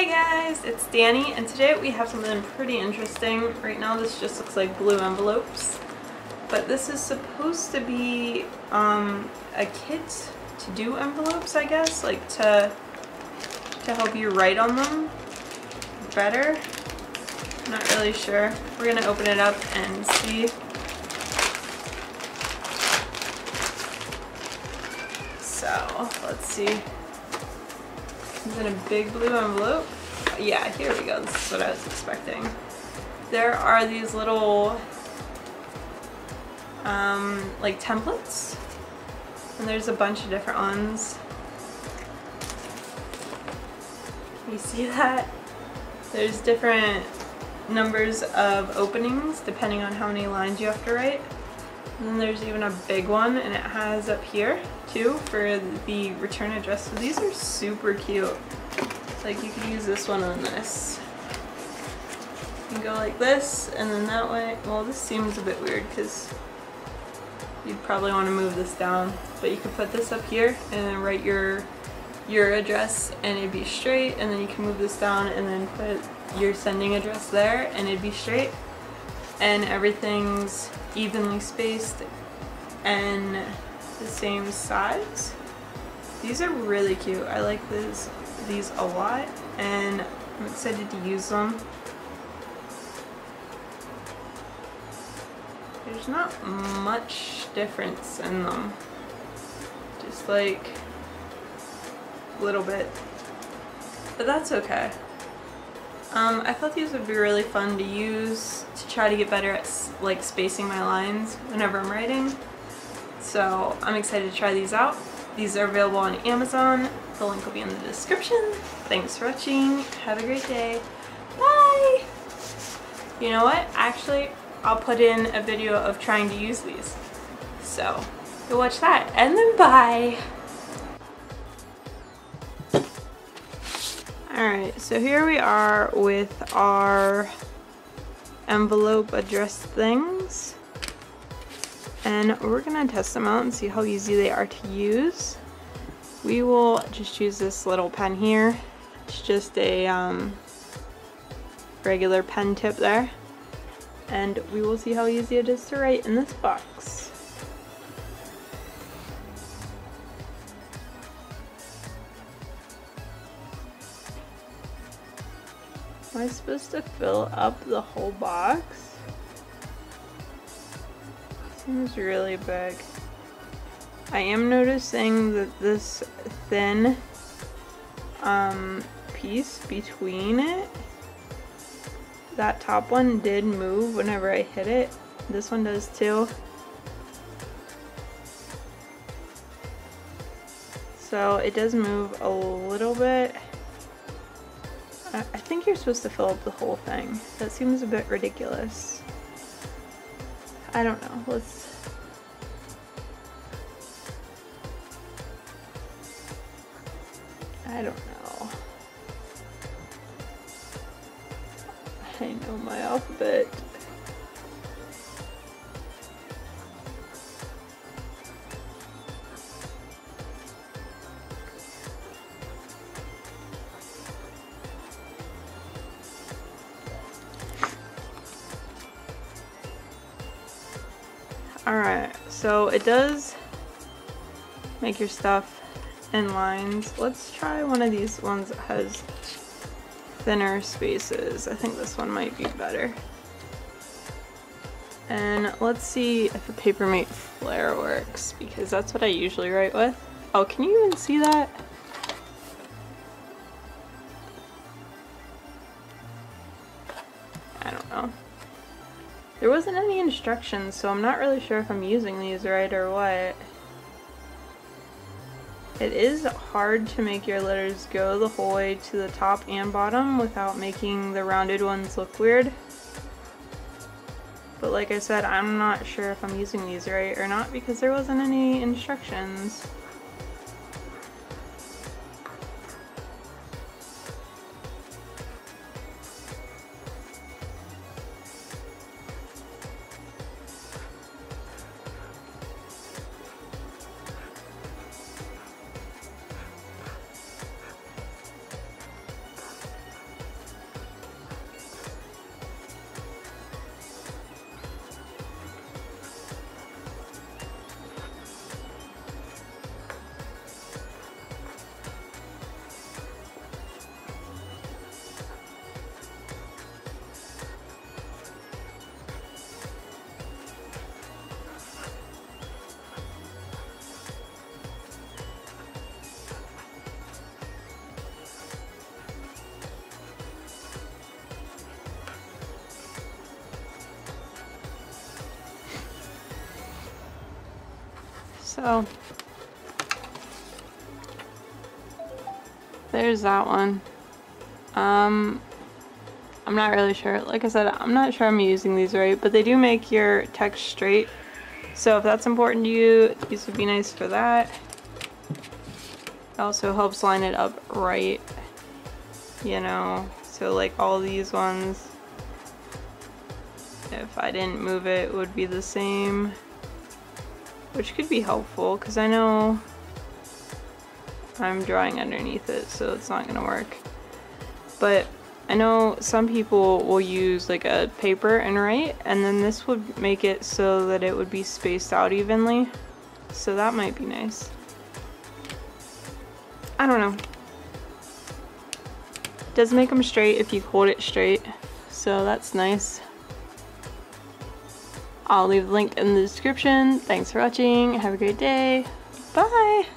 Hey guys, it's Dani, and today we have something pretty interesting. Right now this just looks like blue envelopes, but this is supposed to be a kit to do envelopes, I guess, like to help you write on them better. I'm not really sure. We're gonna open it up and see. So let's see. It's in a big blue envelope. Yeah, here we go. This is what I was expecting. There are these little like templates, and there's a bunch of different ones. Can you see that? There's different numbers of openings depending on how many lines you have to write. And then there's even a big one, and it has up here too for the return address. So these are super cute. Like you can use this one on this. You can go like this and then that way. Well, this seems a bit weird because you'd probably want to move this down, but you could put this up here and then write your address and it'd be straight, and then you can move this down and then put your sending address there and it'd be straight. And everything's evenly spaced and the same size. These are really cute. I like these a lot, and I'm excited to use them. There's not much difference in them. Just like a little bit. But that's okay. I thought these would be really fun to use to try to get better at like spacing my lines whenever I'm writing. So I'm excited to try these out. These are available on Amazon. The link will be in the description. Thanks for watching. Have a great day. Bye! You know what? Actually, I'll put in a video of trying to use these. So go watch that and then bye! Alright, so here we are with our envelope address things, and we're going to test them out and see how easy they are to use. We will just use this little pen here. It's just a regular pen tip there, and we will see how easy it is to write in this box. Am I supposed to fill up the whole box? Seems really big. I am noticing that this thin piece between it, that top one did move whenever I hit it. This one does too. So it does move a little bit. I think you're supposed to fill up the whole thing. That seems a bit ridiculous. I don't know. I don't know. I know my alphabet. Alright, so it does make your stuff in lines. Let's try one of these ones that has thinner spaces. I think this one might be better. And let's see if a Papermate Flare works, because that's what I usually write with. Oh, can you even see that? I don't know. There wasn't any instructions, so I'm not really sure if I'm using these right or what. It is hard to make your letters go the whole way to the top and bottom without making the rounded ones look weird. But like I said, I'm not sure if I'm using these right or not because there wasn't any instructions. So there's that one. I'm not really sure. Like I said, I'm not sure I'm using these right, but they do make your text straight. So if that's important to you, these would be nice for that. It also helps line it up right, you know. So like all these ones, if I didn't move it, it would be the same, which could be helpful because I know I'm drawing underneath it, so it's not gonna work. But I know some people will use like a paper and write, and then this would make it so that it would be spaced out evenly. So that might be nice. I don't know. It does make them straight if you hold it straight, so that's nice. I'll leave the link in the description. Thanks for watching. Have a great day. Bye.